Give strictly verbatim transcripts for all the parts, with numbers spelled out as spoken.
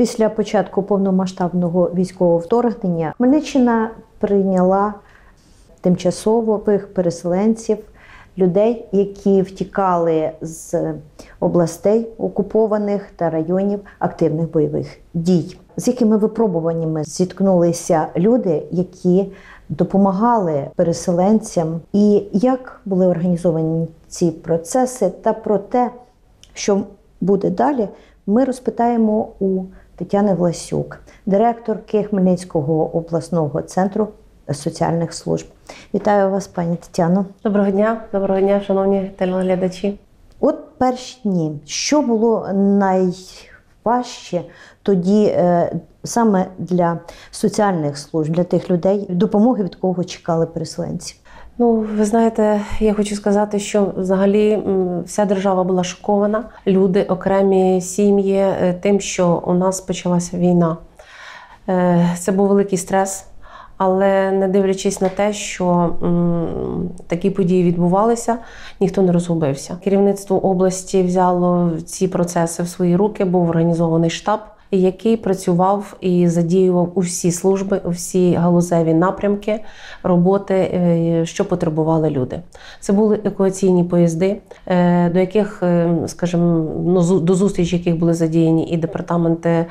Після початку повномасштабного військового вторгнення Хмельниччина прийняла тимчасових переселенців, людей, які втікали з областей окупованих та районів активних бойових дій. З якими випробуваннями зіткнулися люди, які допомагали переселенцям, і як були організовані ці процеси, та про те, що буде далі, ми розпитаємо у Тетяни Власюк, директорки Хмельницького обласного центру соціальних служб. Вітаю вас, пані Тетяно. Доброго дня, доброго дня, шановні телеглядачі. От перші дні, що було найважче тоді саме для соціальних служб, для тих людей, допомоги від кого чекали переселенці? Ну, ви знаєте, я хочу сказати, що взагалі вся держава була шокована. Люди, окремі сім'ї тим, що у нас почалася війна. Це був великий стрес. Але не дивлячись на те, що м, такі події відбувалися, ніхто не розгубився. Керівництво області взяло ці процеси в свої руки, був організований штаб, який працював і задіював усі служби, усі галузеві напрямки роботи, що потребували люди. Це були евакуаційні поїзди, до яких, скажімо, до зустріч яких були задіяні і департаменти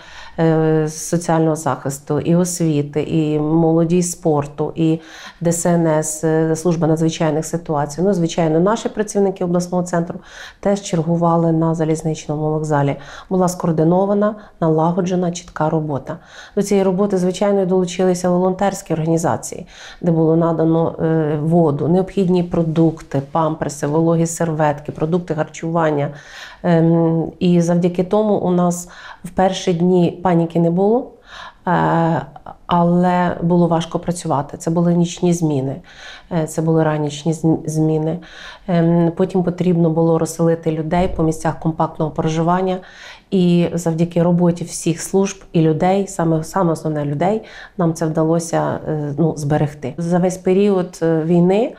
соціального захисту, і освіти, і молоді, і спорту, і Д С Н С, служба надзвичайних ситуацій. Ну, звичайно, наші працівники обласного центру теж чергували на залізничному вокзалі. Була скоординована, налагоджена, Лагоджена чітка робота. До цієї роботи, звичайно, долучилися волонтерські організації, де було надано воду, необхідні продукти, памперси, вологі серветки, продукти харчування. І завдяки тому у нас в перші дні паніки не було, але було важко працювати. Це були нічні зміни, це були ранішні зміни. Потім потрібно було розселити людей по місцях компактного проживання. І завдяки роботі всіх служб і людей, саме, саме основне людей, нам це вдалося ну, зберегти. За весь період війни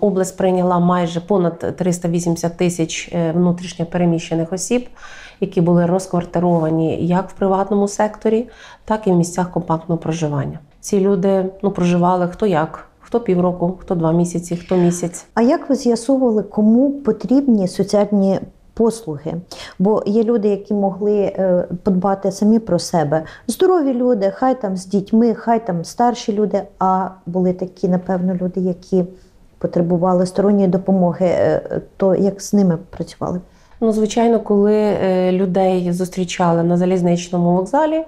область прийняла майже понад триста вісімдесят тисяч внутрішньо переміщених осіб, які були розквартировані як в приватному секторі, так і в місцях компактного проживання. Ці люди ну, проживали хто як. Хто півроку, хто два місяці, хто місяць. А як ви з'ясовували, кому потрібні соціальні послуги? Бо є люди, які могли подбати самі про себе. Здорові люди, хай там з дітьми, хай там старші люди, а були такі, напевно, люди, які потребували сторонньої допомоги. То як з ними працювали? Ну, звичайно, коли людей зустрічали на залізничному вокзалі,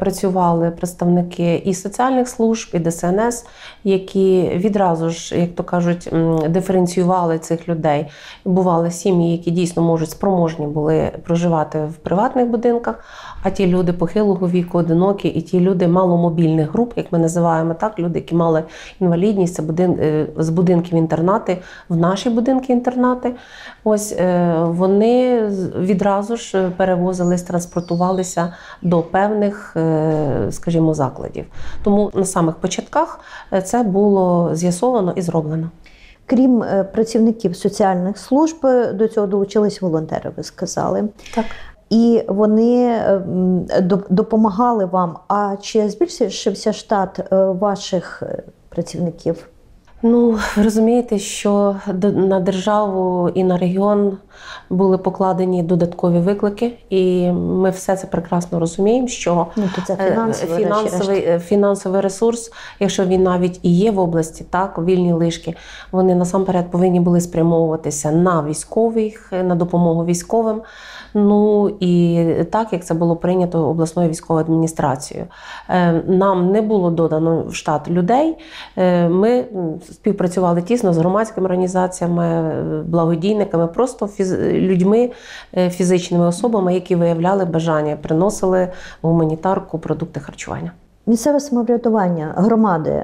працювали представники і соціальних служб, і Д С Н С, які відразу ж, як то кажуть, диференціювали цих людей. Бували сім'ї, які дійсно можуть спроможні були проживати в приватних будинках, а ті люди похилого віку, одинокі, і ті люди маломобільних груп, як ми називаємо так, люди, які мали інвалідність, це будин... з будинків-інтернати, в наші будинки-інтернати. Ось вони відразу ж перевозились, транспортувалися до певних, скажімо, закладів. Тому на самих початках це було з'ясовано і зроблено. Крім працівників соціальних служб, до цього долучились волонтери, ви сказали. Так. І вони допомагали вам. А чи збільшився штат ваших працівників? Ну, розумієте, що на державу і на регіон були покладені додаткові виклики, і ми все це прекрасно розуміємо, що ну, то це фінансовий, фінансовий, фінансовий ресурс, якщо він навіть і є в області, так, вільні лишки, вони насамперед повинні були спрямовуватися на військових, на допомогу військовим. Ну і так, як це було прийнято обласною військовою адміністрацією. Нам не було додано в штат людей, ми співпрацювали тісно з громадськими організаціями, благодійниками, просто фіз... людьми, фізичними особами, які виявляли бажання, приносили гуманітарку, продукти харчування. Місцеве самоврядування, громади,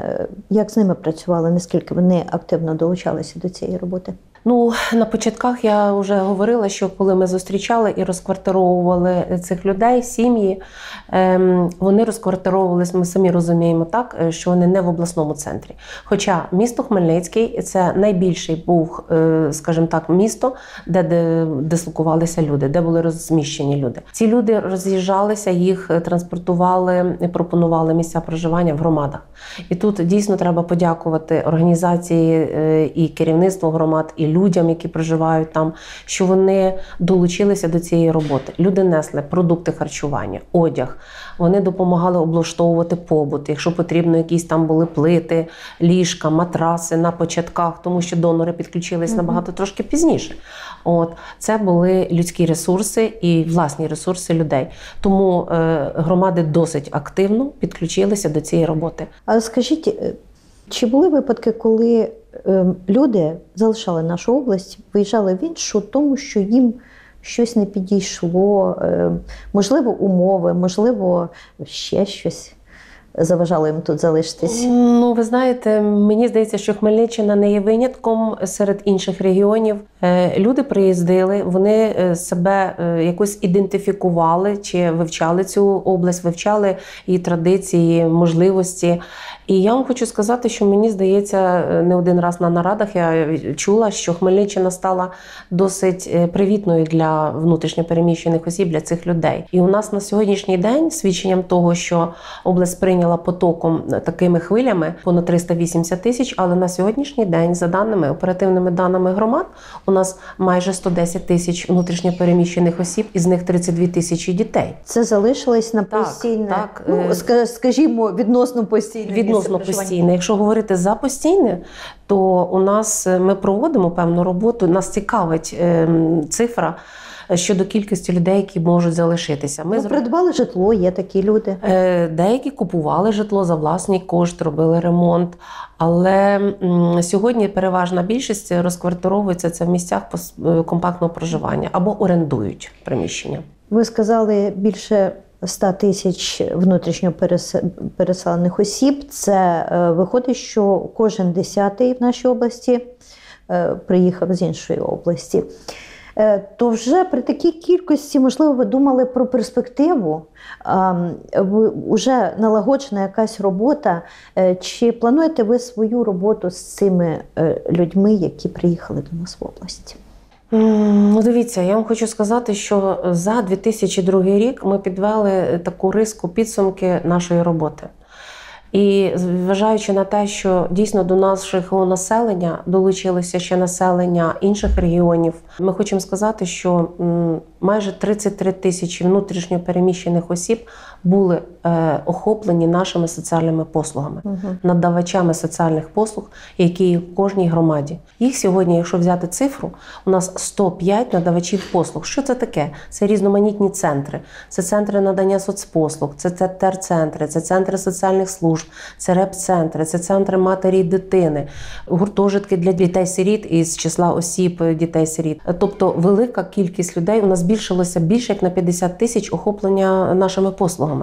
як з ними працювали, наскільки вони активно долучалися до цієї роботи? Ну, на початках я вже говорила, що коли ми зустрічали і розквартировували цих людей, сім'ї, вони розквартировувалися, ми самі розуміємо так, що вони не в обласному центрі. Хоча місто Хмельницький – це найбільший був, скажімо так, місто, де дислокувалися люди, де були розміщені люди. Ці люди роз'їжджалися, їх транспортували, пропонували місця проживання в громадах. І тут дійсно треба подякувати організації і керівництву громад, і людям, які проживають там, що вони долучилися до цієї роботи. Люди несли продукти харчування, одяг, вони допомагали облаштовувати побут, якщо потрібно, якісь там були плити, ліжка, матраси на початках, тому що донори підключились mm-hmm. набагато трошки пізніше. От, це були людські ресурси і власні ресурси людей. Тому е, громади досить активно підключилися до цієї роботи. А скажіть, чи були випадки, коли люди залишали нашу область, виїжджали в іншу, тому що їм щось не підійшло, можливо, умови, можливо, ще щось заважало їм тут залишитись? Ну, ви знаєте, мені здається, що Хмельниччина не є винятком серед інших регіонів. Люди приїздили, вони себе якось ідентифікували чи вивчали цю область, вивчали її традиції, можливості. І я вам хочу сказати, що мені здається, не один раз на нарадах я чула, що Хмельниччина стала досить привітною для внутрішньопереміщених осіб, для цих людей. І у нас на сьогоднішній день, свідченням того, що область прийняла потоком такими хвилями, понад триста вісімдесят тисяч, але на сьогоднішній день, за даними, оперативними даними громад, у нас майже сто десять тисяч внутрішньопереміщених осіб, із них тридцять дві тисячі дітей. Це залишилось на постійне, так, так, ну, ск скажімо, відносно постійне. Від Відносно постійне. Якщо говорити за постійне, то у нас ми проводимо певну роботу, нас цікавить е, цифра щодо кількості людей, які можуть залишитися. Ми ну, придбали житло, є такі люди. Е, деякі купували житло за власний кошт, робили ремонт. Але м, сьогодні переважна більшість розквартировується це в місцях компактного проживання або орендують приміщення. Ви сказали більше ста тисяч внутрішньо переселених осіб. Це е, виходить, що кожен десятий в нашій області е, приїхав з іншої області. Е, то вже при такій кількості, можливо, ви думали про перспективу? Вже е, налагоджена якась робота. Е, чи плануєте ви свою роботу з цими е, людьми, які приїхали до нас в область? Ну, дивіться, я вам хочу сказати, що за дві тисячі другий рік ми підвели таку риску підсумки нашої роботи. І зважаючи на те, що дійсно до нашого населення долучилося ще населення інших регіонів, ми хочемо сказати, що майже тридцять три тисячі внутрішньо переміщених осіб були е, охоплені нашими соціальними послугами, угу. надавачами соціальних послуг, які є в кожній громаді. Їх сьогодні, якщо взяти цифру, у нас сто п'ять надавачів послуг. Що це таке? Це різноманітні центри. Це центри надання соцпослуг, це тер-центри, це центри соціальних служб, це реп-центри, це центри матері і дитини, гуртожитки для дітей-сиріт із числа осіб дітей-сиріт. Тобто велика кількість людей, у нас збільшилося більше, як на п'ятдесят тисяч охоплення нашими послугами.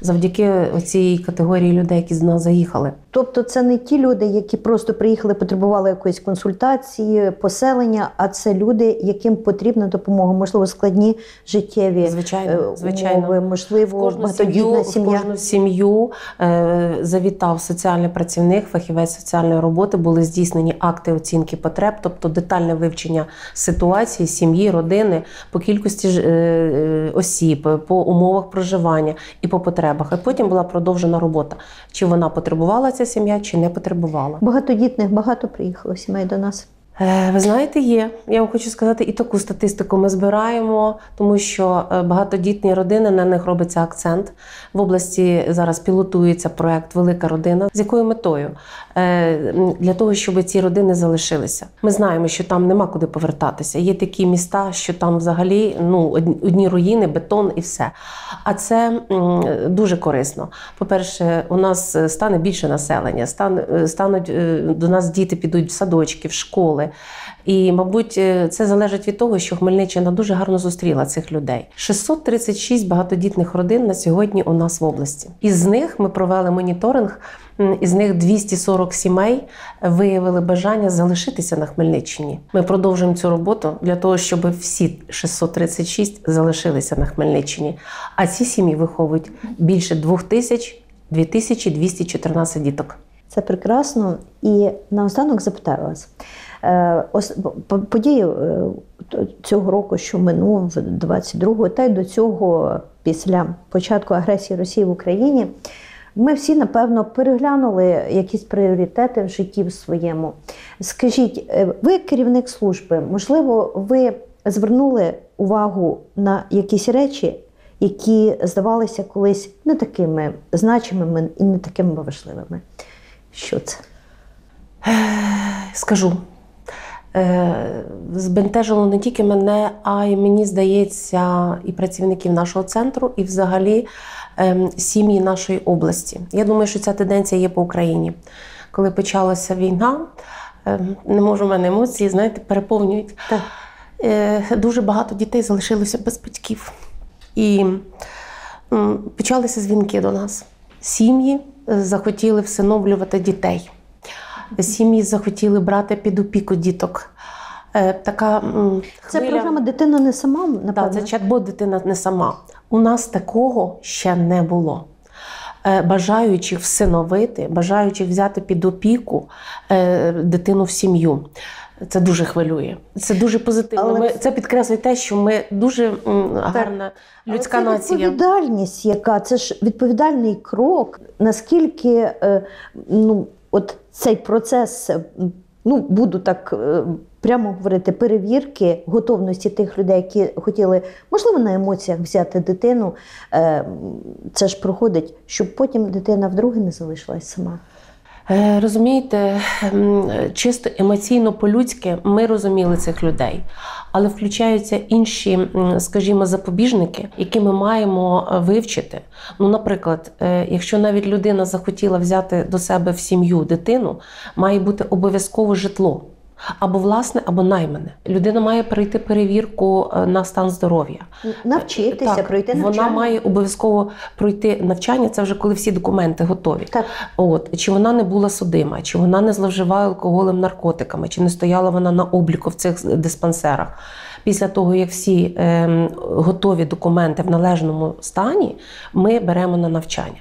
Завдяки цій категорії людей, які з нас заїхали. Тобто це не ті люди, які просто приїхали, потребували якоїсь консультації, поселення, а це люди, яким потрібна допомога, можливо, складні життєві звичайно, звичайно. умови, можливо, багатодітна сім'я. В кожну сім'ю е, завітав соціальний працівник, фахівець соціальної роботи, були здійснені акти оцінки потреб, тобто детальне вивчення ситуації, сім'ї, родини, по кількості ж, е, осіб, по умовах проживання і по потребах. І потім була продовжена робота. Чи вона потребувала ця сім'я, чи не потребувала. Багатодітних багато приїхало сімей до нас? Е, ви знаєте, є. Я вам хочу сказати, і таку статистику ми збираємо, тому що багатодітні родини, на них робиться акцент. В області зараз пілотується проект «Велика родина». З якою метою? Е, для того, щоб ці родини залишилися. Ми знаємо, що там нема куди повертатися. Є такі міста, що там взагалі ну, одні руїни, бетон і все. А це м, дуже корисно. По-перше, у нас стане більше населення, стан, стануть, до нас діти підуть в садочки, в школи, умови. І, мабуть, це залежить від того, що Хмельниччина дуже гарно зустріла цих людей. шістсот тридцять шість багатодітних родин на сьогодні у нас в області. Із них ми провели моніторинг, із них двісті сорок сімей виявили бажання залишитися на Хмельниччині. Ми продовжуємо цю роботу для того, щоб всі шістсот тридцять шість залишилися на Хмельниччині. А ці сім'ї виховують більше двох тисяч дві тисячі двісті чотирнадцять діток. Це прекрасно. І наостанок запитаю вас. Події цього року, що минув, двадцять другого, та й до цього, після початку агресії Росії в Україні, ми всі, напевно, переглянули якісь пріоритети в житті своєму. Скажіть, ви керівник служби, можливо, ви звернули увагу на якісь речі, які здавалися колись не такими значимими і не такими важливими? Що це? Скажу. Збентежило не тільки мене, а й, мені здається, і працівників нашого центру, і взагалі сім'ї нашої області. Я думаю, що ця тенденція є по Україні. Коли почалася війна, не можу, в мене емоції, знаєте, переповнюють. Так. Дуже багато дітей залишилося без батьків. І почалися дзвінки до нас. Сім'ї захотіли всиновлювати дітей. Сім'ї захотіли брати під опіку діток. Така хвиля... Це програма «Дитина не сама», напевно? Так, це чат-бот «Дитина не сама». У нас такого ще не було. Бажаючих всиновити, бажаючих взяти під опіку дитину в сім'ю. Це дуже хвилює. Це дуже позитивно. Але... Ми, це підкреслює те, що ми дуже гарна так. людська Але нація. Це відповідальність яка? Це ж відповідальний крок. Наскільки, ну, от цей процес, ну, буду так прямо говорити, перевірки готовності тих людей, які хотіли, можливо, на емоціях взяти дитину, це ж проходить, щоб потім дитина вдруге не залишилась сама. Розумієте, чисто емоційно, по-людськи ми розуміли цих людей, але включаються інші, скажімо, запобіжники, які ми маємо вивчити. Ну, наприклад, якщо навіть людина захотіла взяти до себе в сім'ю дитину, має бути обов'язково житло. Або власне, або наймане. Людина має пройти перевірку на стан здоров'я. Навчитися, так, пройти навчання. Вона має обов'язково пройти навчання, це вже коли всі документи готові. Так. От, чи вона не була судима, чи вона не зловживала алкоголем, наркотиками, чи не стояла вона на обліку в цих диспансерах. Після того, як всі е, готові документи в належному стані, ми беремо на навчання.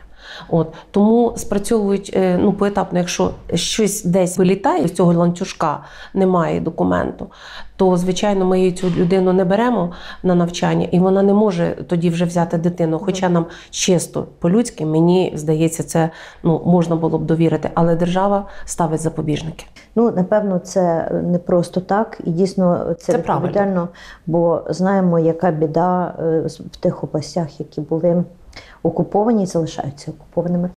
От. Тому спрацьовують, ну, поетапно, якщо щось десь вилітає, з цього ланцюжка немає документу, то, звичайно, ми цю людину не беремо на навчання, і вона не може тоді вже взяти дитину. Хоча нам чисто, по-людськи, мені здається, це, ну, можна було б довірити, але держава ставить запобіжники. Ну, напевно, це не просто так, і дійсно це, це відповідально, бо знаємо, яка біда в тих областях, які були окуповані і залишаються окупованими.